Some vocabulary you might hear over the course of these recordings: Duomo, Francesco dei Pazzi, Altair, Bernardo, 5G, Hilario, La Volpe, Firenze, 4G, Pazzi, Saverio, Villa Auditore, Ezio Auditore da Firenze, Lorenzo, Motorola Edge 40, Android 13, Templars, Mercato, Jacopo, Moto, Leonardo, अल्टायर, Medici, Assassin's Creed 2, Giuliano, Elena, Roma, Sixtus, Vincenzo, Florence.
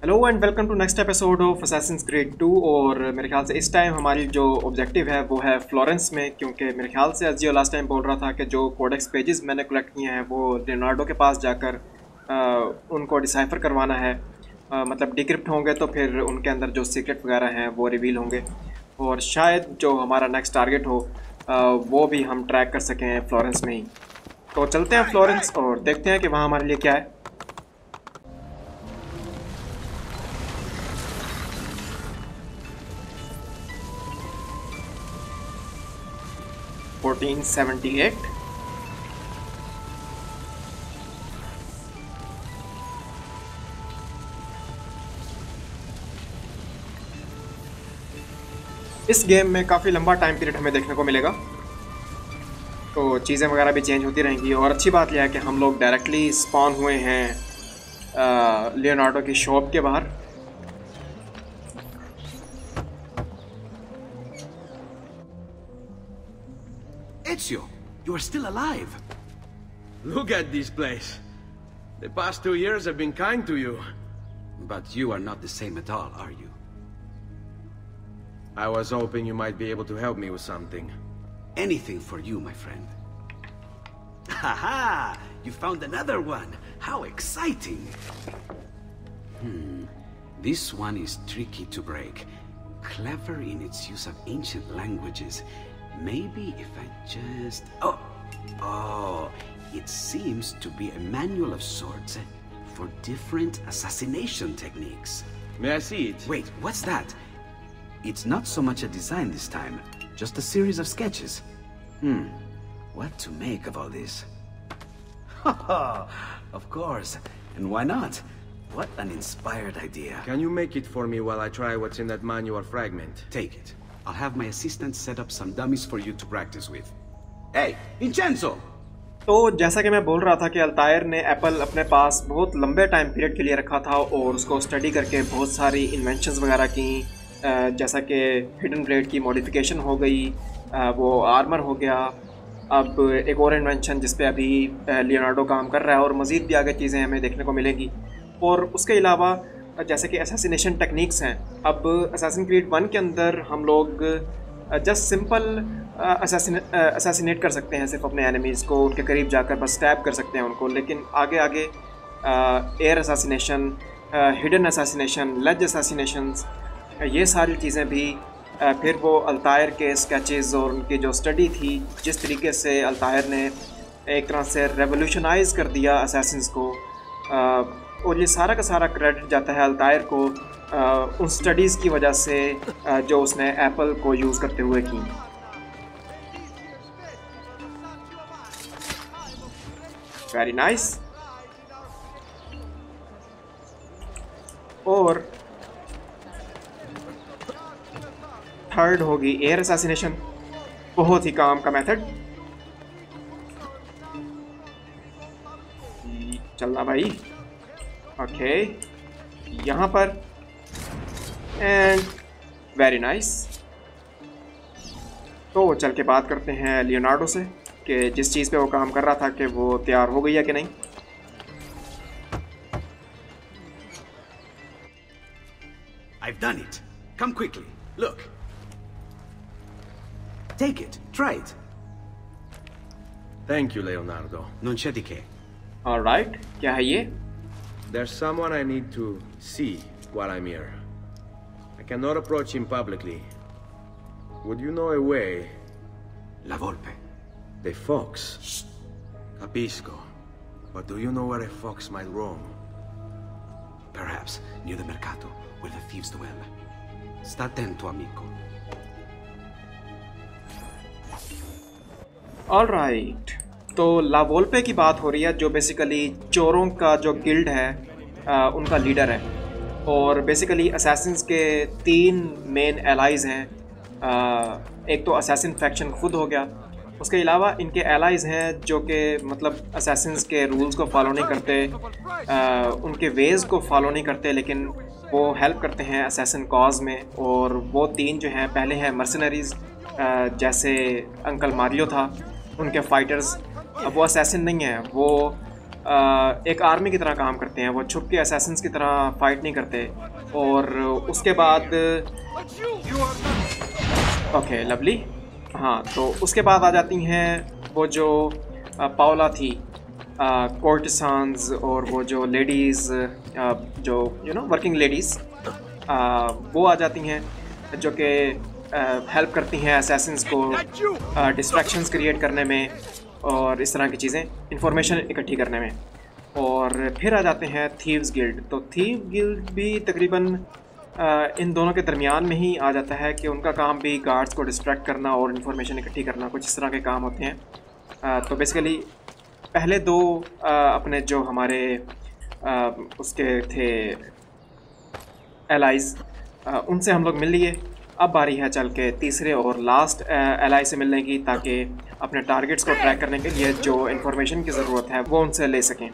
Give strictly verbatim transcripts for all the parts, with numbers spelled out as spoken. Hello and welcome to next episode of Assassin's Creed two. और मेरे ख्याल से इस टाइम हमारी जो ऑब्जेक्टिव है वो है फ्लोरेंस में, क्योंकि मेरे ख्याल से एज़ियो लास्ट टाइम बोल रहा था कि जो कोडेक्स पेजेस मैंने कलेक्ट किए हैं वो लियोनार्डो के पास जाकर आ, उनको डिसाइफर करवाना है। आ, मतलब डिक्रिप्ट होंगे तो फिर उनके अंदर जो सीक्रेट वगैरह हैं वो रिवील होंगे, और शायद जो हमारा नेक्स्ट टारगेट हो आ, वो भी हम ट्रैक कर सकें फ्लोरेंस में ही। तो चलते हैं फ्लोरेंस और देखते हैं कि वहाँ हमारे लिए क्या है। fourteen seventy-eight इस गेम में काफ़ी लंबा टाइम पीरियड हमें देखने को मिलेगा, तो चीज़ें वगैरह भी चेंज होती रहेंगी। और अच्छी बात यह है कि हम लोग डायरेक्टली स्पॉन हुए हैं लियोनार्डो की शॉप के बाहर। You are still alive. Look at this place. The past two years have been kind to you. But you are not the same at all, are you? I was hoping you might be able to help me with something. Anything for you, my friend. Haha! You found another one. How exciting. Hmm. This one is tricky to break. Clever in its use of ancient languages. Maybe if I just... Oh! Oh! It seems to be a manual of sorts for different assassination techniques. May I see it? Wait, what's that? It's not so much a design this time, just a series of sketches. Hmm, what to make of all this? Ha ha! Of course, and why not? What an inspired idea. Can you make it for me while I try what's in that manual fragment? Take it. I'll have my assistant set up some dummies for you to practice with. Hey, Vincenzo! तो जैसा कि मैं बोल रहा था कि अल्टायर ने Apple अपने पास बहुत लंबे टाइम पीरियड के लिए रखा था और उसको स्टडी करके बहुत सारी इन्वेंशंस वगैरह की, जैसा कि हिडन ब्लेड की मॉडिफिकेशन हो गई, वो आर्मर हो गया। अब एक और इन्वेंशन जिस पे अभी लियोनार्डो काम कर रहा है, और मज़ीद भी आगे चीज़ें हमें देखने को मिलेंगी। और उसके अलावा जैसे कि असैसिनेशन टेक्निक्स हैं। अब असासिन क्रीड वन के अंदर हम लोग जस्ट सिंपल असासिनेट कर सकते हैं, सिर्फ अपने एनिमीज़ को उनके करीब जाकर बस स्टैब कर सकते हैं उनको। लेकिन आगे आगे air assassination, hidden assassination, ledge assassinations, ये सारी चीज़ें भी आ, फिर वो अल्तायर के स्केचेस और उनकी जो स्टडी थी, जिस तरीके से अल्तायर ने एक तरह से रेवोल्यूशनाइज़ कर दिया असासिन्स को, आ, और ये सारा का सारा क्रेडिट जाता है अल्तायर को आ, उन स्टडीज़ की वजह से आ, जो उसने एप्पल को यूज़ करते हुए की। Very nice. और थर्ड होगी एयर असैसिनेशन, बहुत ही काम का मेथड। चलना भाई। ओके, यहाँ पर एंड वेरी नाइस। तो चल के बात करते हैं लियोनार्डो से कि जिस चीज़ पे वो काम कर रहा था कि वो तैयार हो गई है कि नहीं। I've done it. Come quickly. Look. Take it. Try it. Thank you, Leonardo. Non c'è di che. All right. क्या है ये? There's someone I need to see while I'm here. I cannot approach him publicly. Would you know a way? La Volpe. The fox. Shh. Capisco. But do you know where a fox might roam? Perhaps near the Mercato, where the thieves dwell. Sta attento, amico. All right. तो ला वोल्पे की बात हो रही है, जो basically चोरों का जो गिल्ड है आ, उनका लीडर है। और बेसिकली असैसिन्स के तीन मेन एलाइज़ हैं। आ, एक तो असैसिन फैक्शन खुद हो गया, उसके अलावा इनके एलाइज़ हैं जो कि मतलब असैसिन्स के रूल्स को फॉलो नहीं करते, आ, उनके वेज़ को फॉलो नहीं करते, लेकिन वो हेल्प करते हैं असैसिन कॉज में। और वो तीन जो हैं, पहले हैं मर्सनरीज़, जैसे अंकल मारियो था, उनके फाइटर्स वो असैसिन नहीं है, वो एक आर्मी की तरह काम करते हैं, वो छुप के असैसिन्स की तरह फाइट नहीं करते। और उसके बाद ओके लवली, हाँ तो उसके बाद आ जाती हैं वो जो पावला थी, कोर्टिसांस और वो जो लेडीज़ जो यू नो वर्किंग लेडीज़ वो आ जाती हैं जो कि हेल्प करती हैं असैसिन्स को डिस्ट्रैक्शंस क्रिएट करने में और इस तरह की चीज़ें इंफॉर्मेशन इकट्ठी करने में। और फिर आ जाते हैं थीव्स गिल्ड, तो थीव गिल्ड भी तकरीबन इन दोनों के दरमियान में ही आ जाता है कि उनका काम भी गार्ड्स को डिस्ट्रैक्ट करना और इन्फॉर्मेशन इकट्ठी करना, कुछ इस तरह के काम होते हैं। तो बेसिकली पहले दो अपने जो हमारे उसके थे एलाइज़ उनसे हम लोग मिल लिए, अब बारी है चल के तीसरे और लास्ट एलाई से मिलने की, ताकि अपने टारगेट्स को ट्रैक करने के लिए जो इन्फॉर्मेशन की ज़रूरत है वो उनसे ले सकें।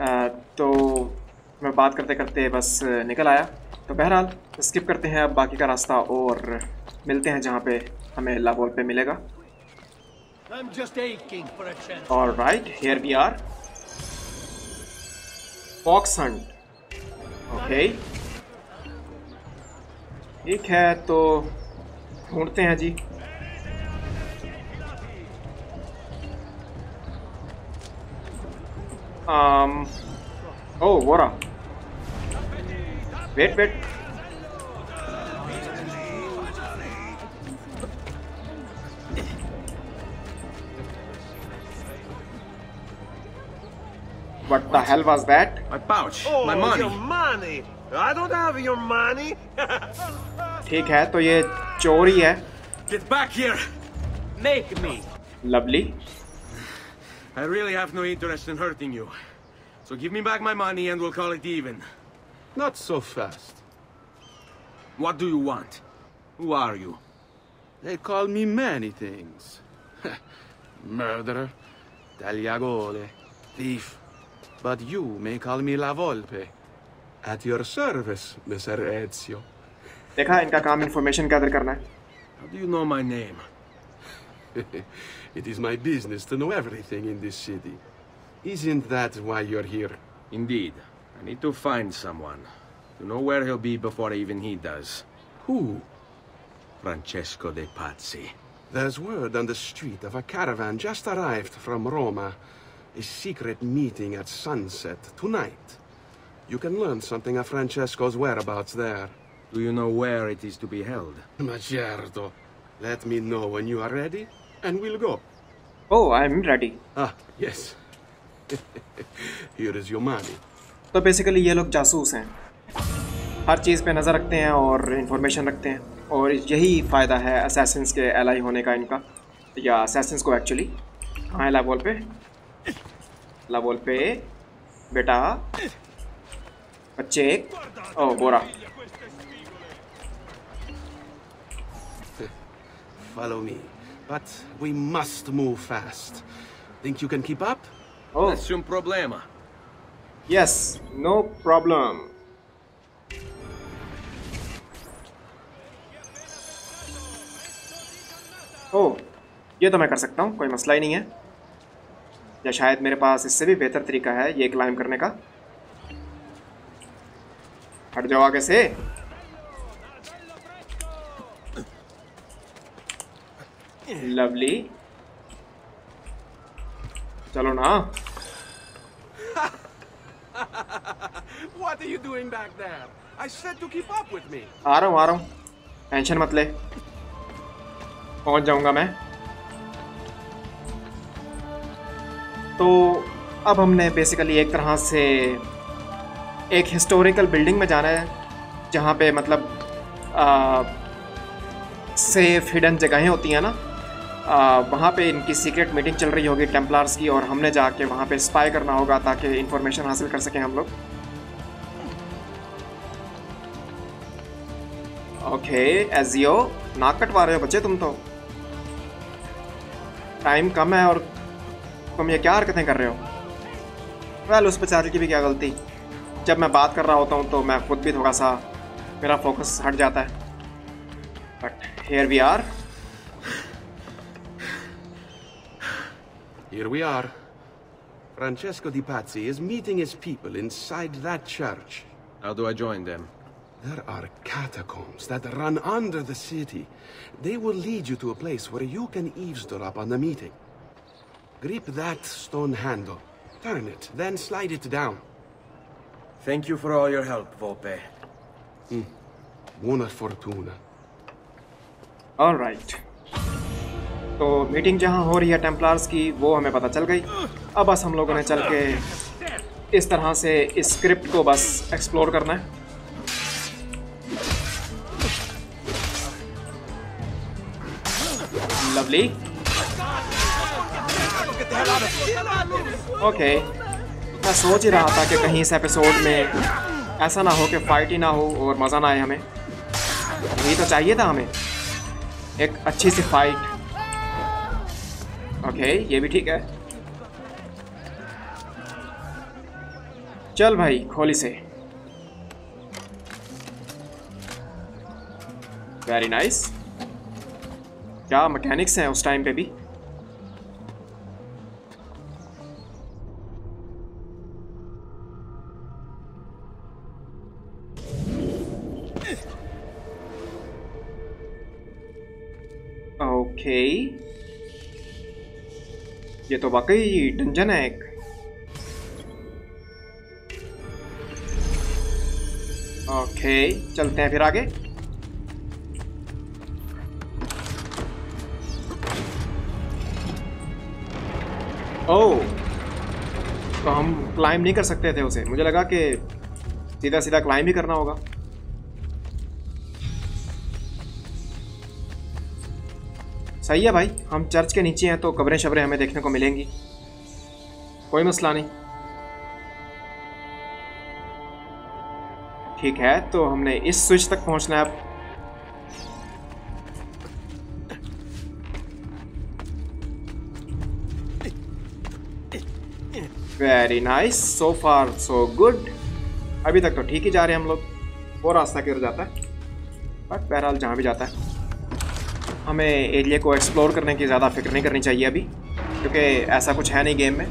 आ, तो मैं बात करते करते बस निकल आया, तो बहरहाल स्किप करते हैं अब बाकी का रास्ता और मिलते हैं जहाँ पे हमें ला वोल्पे मिलेगा। Alright, here we are. Fox hunt, okay ठीक है, तो ढूंढते हैं जी। आम, ओ वोरा, wait wait what the hell was that? My pouch, oh, my money. Your money. I don't have your money. ठीक है, तो ये चोरी है। Get back here. Make me. Lovely. I really have no interest in hurting you. So give me back my money and we'll call it even. Not so fast. What do you want? Who are you? They call me many things. Murderer, tagliagole, thief. But you may call me La Volpe. At your service, Mister Ezio. देखा, इनका काम information gather करना है। How do you know my name? It is my business to know everything in this city. Isn't that why you're here? Indeed. I need to find someone. To know where he'll be before even he does. Who? Francesco dei Pazzi. There's word on the street of a caravan just arrived from Roma. A secret meeting at sunset tonight. You can learn something of Francesco's whereabouts there. Do you know where it is to be held? Ma certo. Let me know when you are ready, and we'll go. Oh, I'm ready. Ah, yes. Here is your money. तो basically ये लोग जासूस हैं, हर चीज़ पे नज़र रखते हैं और इन्फॉर्मेशन रखते हैं, और यही फ़ायदा है असैसिन्स के एलाई होने का इनका, या असैसिन्स को एक्चुअली। हाँ, ला वोल्पे, ला वोल्पे बेटा, बच्चे, ओ बोरा। Follow me, but we must move fast. Think you can keep up? Oh, nessun problema. Yes, no problem. Oh, ये तो मैं कर सकता हूँ, कोई मसला ही नहीं है। या शायद मेरे पास इससे भी बेहतर तरीका है ये क्लाइम करने का। हट जाओ आगे से। लवली, चलो ना। What are you doing back there? I said to keep up with me. आ रहा हूँ आ रहा हूँ, टेंशन मत ले, पहुँच जाऊँगा मैं। तो अब हमने बेसिकली एक तरह से एक हिस्टोरिकल बिल्डिंग में जाना है, जहाँ पे मतलब सेफ हिडन जगहें होती हैं ना, आ, वहाँ पे इनकी सीक्रेट मीटिंग चल रही होगी टेम्पलार्स की, और हमने जाके वहाँ पे स्पाई करना होगा ताकि इन्फॉर्मेशन हासिल कर सकें हम लोग। ओके एजियो, नाक कटवा रहे हो बच्चे तुम तो, टाइम कम है और तुम ये क्या हरकतें कर रहे हो। वेल, उस बेचारे की भी क्या गलती, जब मैं बात कर रहा होता हूँ तो मैं खुद भी थोड़ा सा मेरा फोकस हट जाता है, but here we are. Here we are. Francesco dei Pazzi is meeting his people inside that church. How do I join them? There are catacombs that run under the city. They will lead you to a place where you can eavesdrop on the meeting. Grip that stone handle. Turn it, then slide it down. Thank you for all your help, Volpe. Mm. Buona fortuna. Alright. तो meeting जहाँ हो रही है Templars की वो हमें पता चल गई. अब बस हम लोगों ने चल के इस तरह से इस स्क्रिप्ट को बस एक्सप्लोर करना है. लवली. ओके, मैं सोच ही रहा था कि कहीं इस एपिसोड में ऐसा ना हो कि फाइट ही ना हो और मज़ा ना आए हमें. यही तो चाहिए था हमें, एक अच्छी सी फाइट. ओके okay, ये भी ठीक है. चल भाई खोली से. Very nice nice. क्या मैकेनिक्स हैं उस टाइम पे भी. Okay okay. ये तो वाकई डंजन है एक. ओके चलते हैं फिर आगे. ओह, तो हम क्लाइंब नहीं कर सकते थे उसे. मुझे लगा कि सीधा सीधा क्लाइंब ही करना होगा. सही है भाई, हम चर्च के नीचे हैं तो कब्रें शबरें हमें देखने को मिलेंगी, कोई मसला नहीं. ठीक है, तो हमने इस स्विच तक पहुंचना है अब. Very nice, so far so good. अभी तक तो ठीक ही जा रहे हैं हम लोग. वो रास्ता किधर जाता है, बट बहरहाल जहाँ भी जाता है हमें एरिया को एक्सप्लोर करने की ज़्यादा फिक्र नहीं करनी चाहिए अभी, क्योंकि ऐसा कुछ है नहीं गेम में.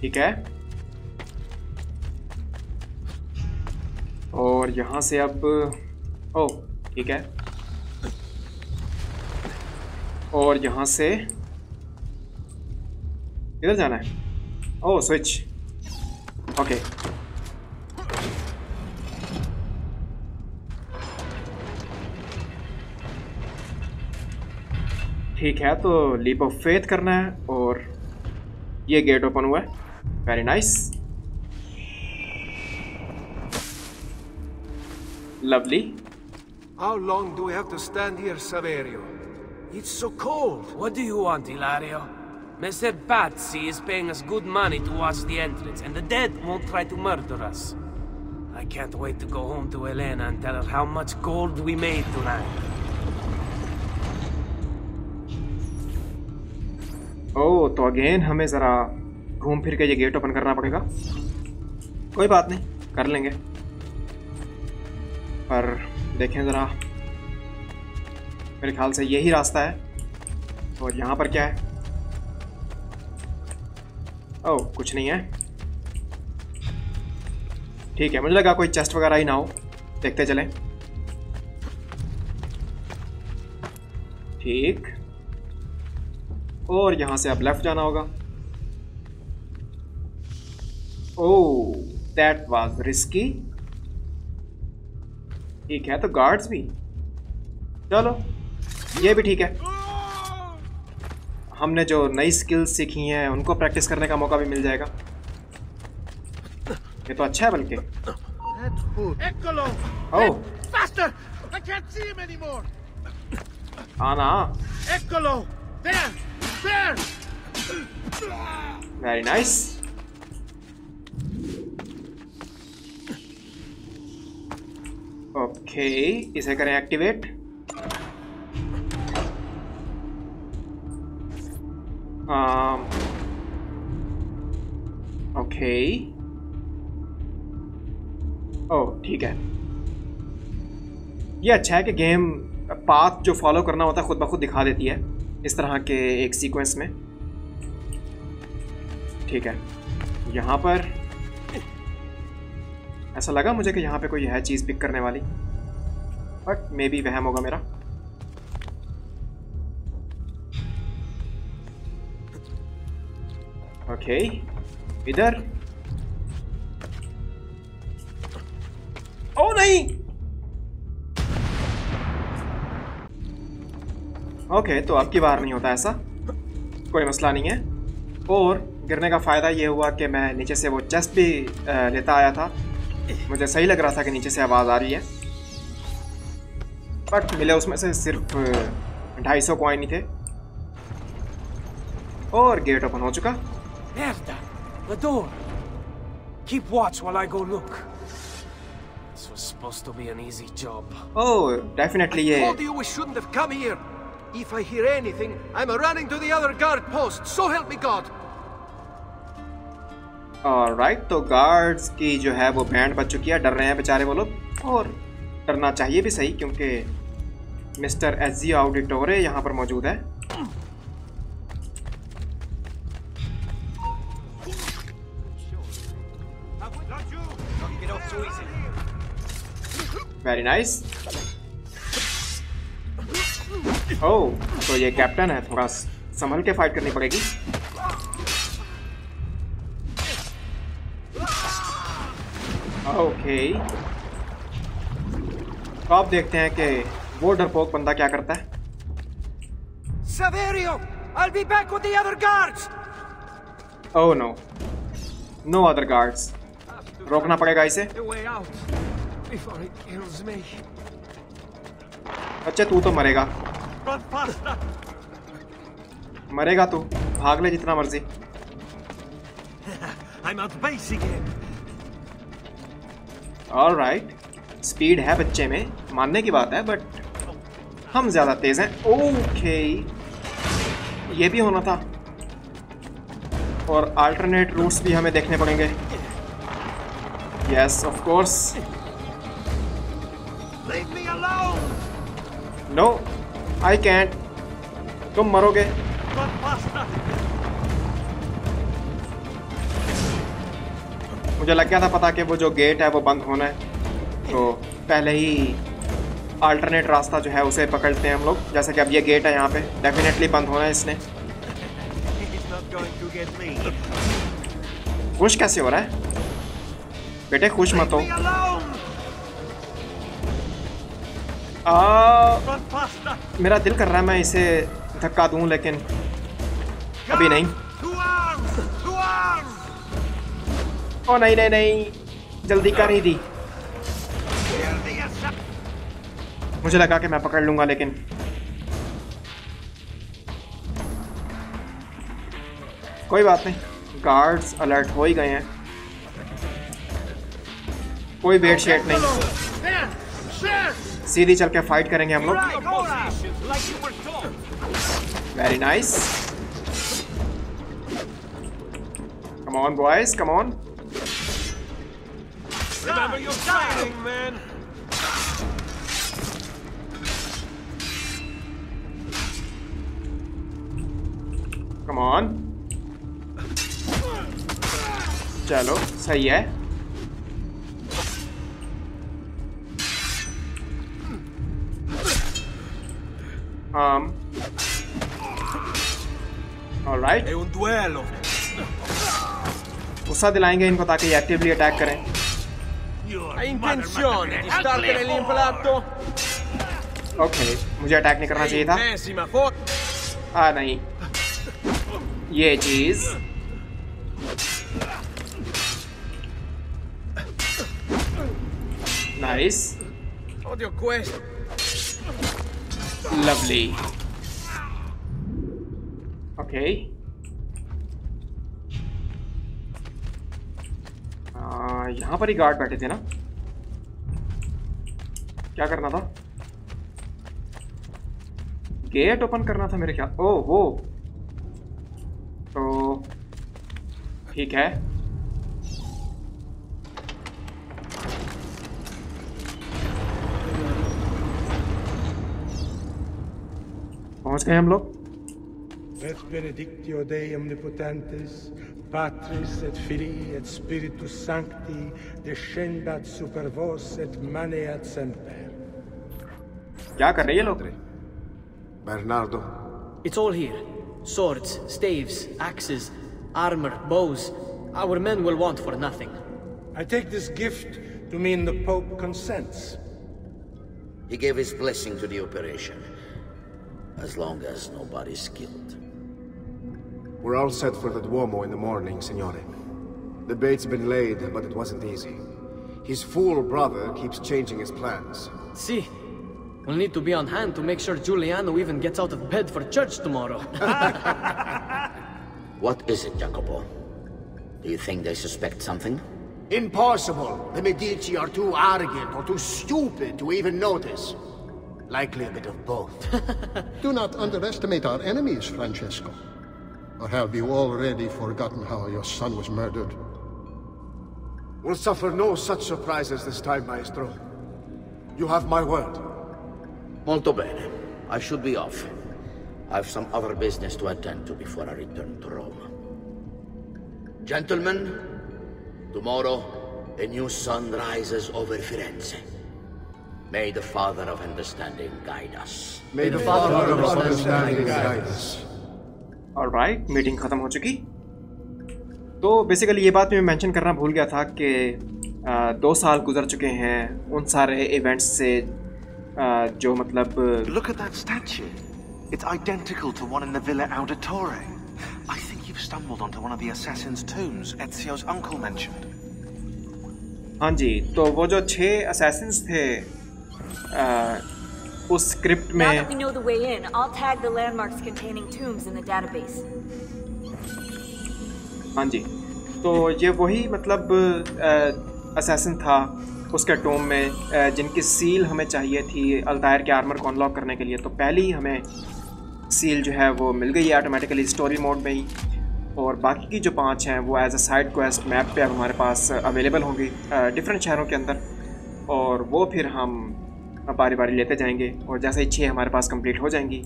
ठीक है, और यहाँ से अब ओ ठीक है, और यहाँ से इधर जाना है. ओ स्विच. ओके ठीक है, तो लीप ऑफ फेथ करना है और ये गेट ओपन हुआ है. Very nice lovely. How long do we have to stand here, Saverio? It's so cold. What do you want, Hilario? Messer Pazzi is paying us good money to watch the entrance, and the dead won't try to murder us. I can't wait to go home to Elena and tell her how much gold we made tonight. Oh oh, तो again हमें ज़रा घूम फिर के ये gate open करना पड़ेगा. कोई बात नहीं, कर लेंगे. पर देखें ज़रा, मेरे ख्याल से यही रास्ता है. और यहाँ पर क्या है? ओह कुछ नहीं है. ठीक है, मुझे लगा कोई चेस्ट वगैरह ही ना हो. देखते चलें. ठीक, और यहाँ से आप लेफ्ट जाना होगा. Oh that was risky. ठीक है, तो गार्ड्स भी. चलो ये भी ठीक है, हमने जो नई स्किल्स सीखी हैं उनको प्रैक्टिस करने का मौका भी मिल जाएगा. ये तो अच्छा है बल्कि. ओह आना. Very nice. ओके okay, इसे करें एक्टिवेट. ओके ओह ठीक है, ये अच्छा है कि गेम पाथ जो फॉलो करना होता है खुद ब खुद दिखा देती है इस तरह के एक सीक्वेंस में। ठीक है, यहाँ पर ऐसा लगा मुझे कि यहाँ पे कोई है चीज़ पिक करने वाली, बट मे बी वहम होगा मेरा। ओके, इधर। ओ नहीं, ओके, तो अब की बार नहीं होता ऐसा, कोई मसला नहीं है। और गिरने का फ़ायदा ये हुआ कि मैं नीचे से वो चेस्ट भी लेता आया था, मुझे सही लग रहा था कि नीचे से आवाज़ आ रही है, बट मिले उसमें से सिर्फ ढाई सौ कॉइन ही थे। और गेट ओपन हो चुका। Merda, the door. Keep watch while I go look. This was supposed to be an easy job. Oh, definitely. I told you we shouldn't have come here. If I hear anything, I'm running to the other guard post. So help me God. All right, तो guards की जो है वो band बज चुकी है, डर रहे हैं बेचारे वो लोग, और डरना चाहिए भी सही क्योंकि मिस्टर एज़ियो ऑडिटोरे यहाँ पर मौजूद है। Very nice. ओह, तो ये कैप्टन है, थोड़ा संभल के फाइट करनी पड़ेगी। ओके, तो आप देखते हैं कि वो डरपोक बंदा क्या करता है। Saverio, I'll be back with the other guards. Oh no, no other guards. रोकना पड़ेगा इसे। अच्छा, तू तो मरेगा, मरेगा तू, भाग ले जितना मर्जी। ऑल राइट, स्पीड है बच्चे में, मानने की बात है, बट हम ज्यादा तेज हैं। ओके, ये भी होना था, और अल्टरनेट रूट्स भी हमें देखने पड़ेंगे। Yes of course. No, I can't, तुम मरोगे। मुझे लग गया था पता कि वो जो गेट है वो बंद होना है, तो पहले ही अल्टरनेट रास्ता जो है उसे पकड़ते हैं हम लोग। जैसे कि अब ये गेट है, यहाँ पे डेफिनेटली बंद होना है इसने। खुश कैसे हो रहा है बेटे, खुश मत हो। आ, मेरा दिल कर रहा है मैं इसे धक्का दूं, लेकिन अभी नहीं। ओ नहीं नहीं नहीं, जल्दी कर ही दी। मुझे लगा कि मैं पकड़ लूंगा, लेकिन कोई बात नहीं, गार्ड्स अलर्ट हो ही गए हैं, कोई वेट शेट नहीं, सीधी चल के फाइट करेंगे हम लोग। Very nice, come on boys, come on. Come on, चलो सही है। Um. All right. È un duello. Usa dilaenge inko taaki ye actively attack kare. Hai intenzione di startene l'impatto? Okay, mujhe attack nahi karna chahiye tha. Ah nahi. Ye cheez. Nice. Odio questo. Lovely. Okay, यहाँ पर ही guard बैठे थे ना, क्या करना था? Gate open करना था मेरे ख्याल। ओ हो, तो ठीक है। Italijanska hemblott. Et benedictio Dei omnipotentis, Patris et Filii et Spiritus Sancti, descendat super vos et maneat semper. Ja, Carrillo. Bernardo. It's all here. Swords, staves, axes, armor, bows. Our men will want for nothing. I take this gift to mean the Pope consents. He gave his blessing to the operation. As long as nobody's killed. We're all set for the Duomo in the morning, Signore. The bait's been laid, but it wasn't easy. His fool brother keeps changing his plans. See? We'll need to be on hand to make sure Giuliano even gets out of bed for church tomorrow. What is it, Jacopo? Do you think they suspect something? Impossible! The Medici are too arrogant or too stupid to even notice. Likely a bit of both. Do not underestimate our enemies, Francesco. Or have you already forgotten how your son was murdered? We'll suffer no such surprises this time, Maestro. You have my word. Molto bene. I should be off. I've some other business to attend to before I return to Rome. Gentlemen, tomorrow a new sun rises over Firenze. May the Father of Understanding guide us. May the Father of Understanding guide us. Alright, meeting खत्म हो चुकी. तो basically ये बात मैं mention करना भूल गया था कि दो साल गुजर चुके हैं उन सारे events से जो मतलब. Look at that statue. It's identical to one in the Villa Auditore. I think you've stumbled onto one of the assassin's tombs Ezio's uncle mentioned. हाँ जी, तो वो जो छह assassins थे. Uh, now that we know the way in, I'll tag the landmarks containing tombs in the database. हाँ जी, तो ये वही मतलब assassin था उसके tomb में जिनकी seal हमें चाहिए थी अल्टायर के armor को unlock करने के लिए. तो पहले ही हमें seal जो है वो मिल गई है automatically story mode में ही, और बाकी की जो पांच हैं वो as a side quest map पे अब हमारे पास available होंगी different शहरों के अंदर, और वो फिर हम बारी बारी लेते जाएंगे. और जैसे ही छः हमारे पास कंप्लीट हो जाएंगी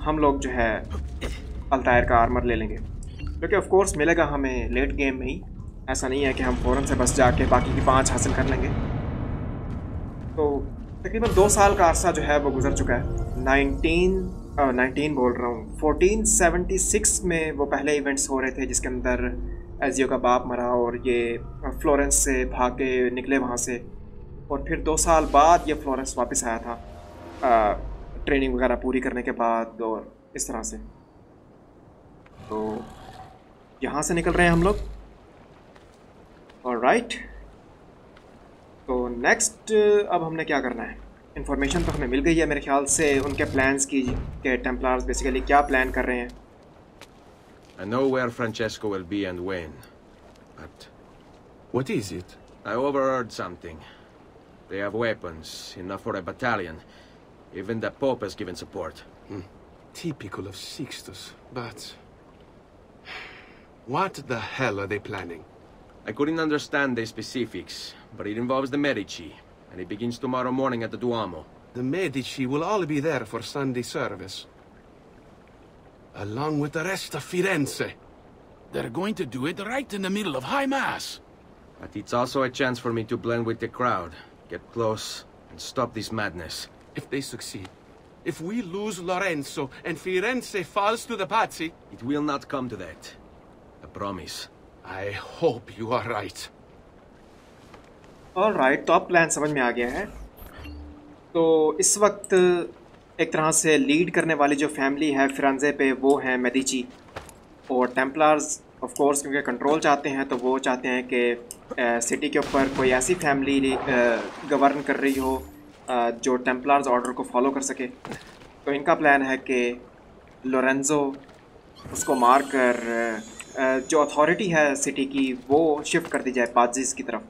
हम लोग जो है अल्टायर का आर्मर ले लेंगे, क्योंकि ऑफ कोर्स मिलेगा हमें लेट गेम में ही. ऐसा नहीं है कि हम फ़ौरन से बस जाके बाकी की पांच हासिल कर लेंगे. तो तकरीबन दो साल का अरसा जो है वो गुजर चुका है. नाइनटीन नाइनटीन बोल रहा हूँ फोर्टीन सेवेंटी सिक्स में वो पहले इवेंट्स हो रहे थे जिसके अंदर एजियो का बाप मरा और ये फ्लोरेंस से भाग के निकले वहाँ से, और फिर दो साल बाद ये फ्लोरेंस वापस आया था आ, ट्रेनिंग वगैरह पूरी करने के बाद और इस तरह से. तो यहाँ से निकल रहे हैं हम लोग. ऑलराइट, तो नेक्स्ट अब हमने क्या करना है. इन्फॉर्मेशन तो हमें मिल गई है मेरे ख्याल से उनके प्लान्स की के टेम्पलार्स बेसिकली क्या प्लान कर रहे हैं. I know where Francesco will be and when, but what is it? I overheard something. They have weapons, enough for a battalion. Even the Pope has given support. Hmm. Typical of Sixtus, but... What the hell are they planning? I couldn't understand the specifics, but it involves the Medici, and it begins tomorrow morning at the Duomo. The Medici will all be there for Sunday service. Along with the rest of Firenze. They're going to do it right in the middle of High Mass. But it's also a chance for me to blend with the crowd. Get close and stop this madness. If they succeed, if we lose Lorenzo and Firenze falls to the Pazzi... It will not come to that. I promise. I hope you are right. Alright, top plan समझ में आ गया है. तो इस वक्त एक तरह से लीड करने वाली जो फैमिली है फिरेंजे पे वो है मेडिची, और टेम्पलार्स ऑफ कोर्स क्योंकि कंट्रोल चाहते हैं तो वो चाहते हैं कि सिटी के ऊपर कोई ऐसी फैमिली गवर्न कर रही हो आ, जो टेम्पलार्स ऑर्डर को फॉलो कर सके. तो इनका प्लान है कि लोरेंजो उसको मार कर आ, जो अथॉरिटी है सिटी की वो शिफ्ट कर दी जाए पाजीज की तरफ,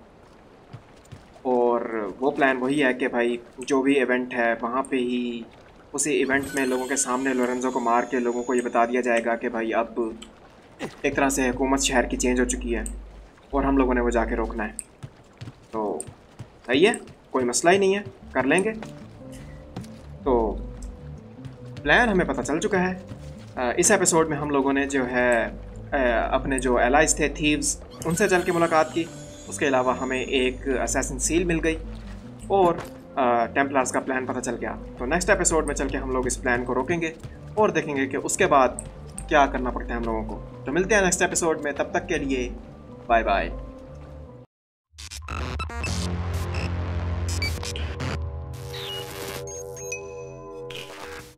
और वो प्लान वही है कि भाई जो भी इवेंट है वहाँ पे ही उसी इवेंट में लोगों के सामने लोरेंजो को मार के लोगों को ये बता दिया जाएगा कि भाई अब एक तरह से हुकूमत शहर की चेंज हो चुकी है और हम लोगों ने वो जाके रोकना है. तो सही है, कोई मसला ही नहीं है, कर लेंगे. तो प्लान हमें पता चल चुका है। इस एपिसोड में हम लोगों ने जो है अपने जो एलाइज थे थीव्स उनसे चल के मुलाकात की, उसके अलावा हमें एक असैसिन सील मिल गई और टेम्पलर्स का प्लान पता चल गया। तो नेक्स्ट एपिसोड में चल के हम लोग इस प्लान को रोकेंगे और देखेंगे कि उसके बाद क्या करना पड़ता है हम लोगों को। तो मिलते हैं नेक्स्ट एपिसोड में, तब तक के लिए बाय बाय।